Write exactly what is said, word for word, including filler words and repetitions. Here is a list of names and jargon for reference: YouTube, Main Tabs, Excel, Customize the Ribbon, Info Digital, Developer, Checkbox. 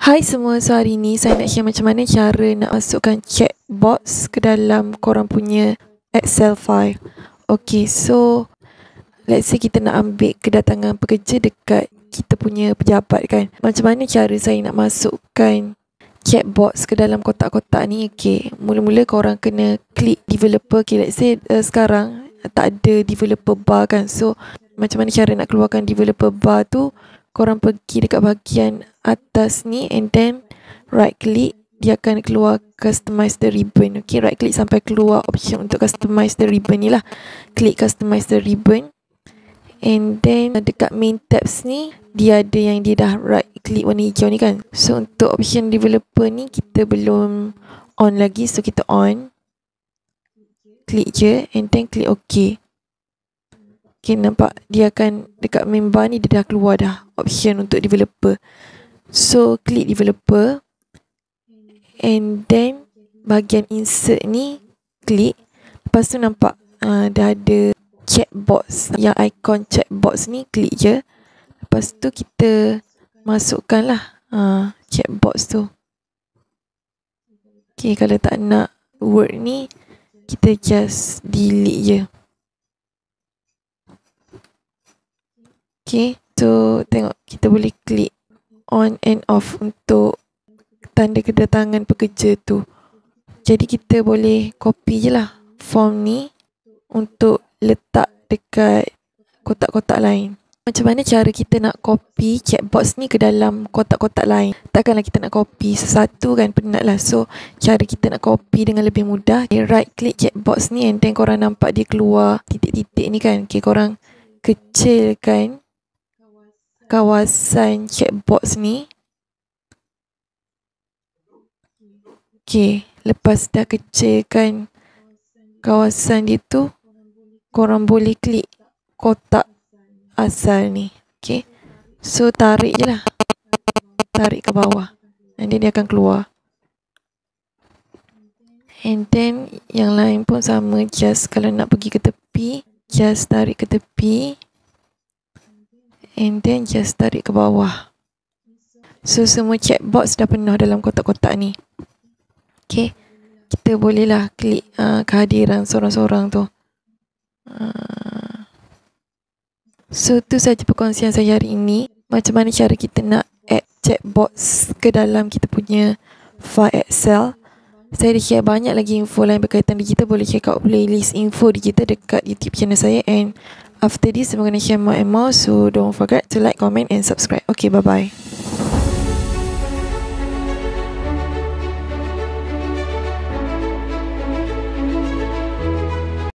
Hai semua, so hari ni saya nak share macam mana cara nak masukkan checkbox ke dalam korang punya Excel file. Okay, so let's say kita nak ambil kedatangan pekerja dekat kita punya pejabat kan. Macam mana cara saya nak masukkan checkbox ke dalam kotak-kotak ni? Okay, mula-mula korang kena klik developer. Okay, let's say uh, sekarang tak ada developer bar kan. So macam mana cara nak keluarkan developer bar tu? Korang pergi dekat bahagian atas ni and then right click, dia akan keluar customize the ribbon. Okay, right click sampai keluar option untuk customize the ribbon ni lah. Klik customize the ribbon and then dekat main tabs ni dia ada yang dia dah right click warna hijau ni kan. So untuk option developer ni kita belum on lagi, so kita on, klik je and then klik ok. Okay, nampak dia akan dekat main bar ni dia dah keluar dah option untuk developer. So klik developer and then bahagian insert ni klik. Lepas tu nampak uh, dah ada checkbox, yang icon checkbox ni klik je. Lepas tu kita masukkanlah uh, checkbox tu. Okay, kalau tak nak word ni kita just delete je. Okay, so tengok kita boleh klik on and off untuk tanda kedatangan pekerja tu. Jadi kita boleh copy je lah form ni untuk letak dekat kotak-kotak lain. Macam mana cara kita nak copy checkbox ni ke dalam kotak-kotak lain? Takkanlah kita nak copy satu kan, penat lah. So cara kita nak copy dengan lebih mudah, okay, right click checkbox ni and then korang nampak dia keluar titik-titik ni kan. Okay, korang kecilkan kawasan checkbox ni. Okay, lepas dah kecilkan kawasan dia tu, korang boleh klik kotak asal ni. Okay, so tarik je lah, tarik ke bawah and then dia akan keluar. And then yang lain pun sama, just kalau nak pergi ke tepi, just tarik ke tepi and then just tarik ke bawah. So semua checkbox dah penuh dalam kotak-kotak ni. Okay, kita bolehlah klik uh, kehadiran seorang-seorang tu. uh. So tu saja perkongsian saya hari ini, macam mana cara kita nak add checkbox ke dalam kita punya file Excel. Saya dah share banyak lagi info lain berkaitan digital. Boleh check out playlist info digital dekat YouTube channel saya. And after this, I'm going to share more and more. So don't forget to like, comment and subscribe. Okay, bye-bye.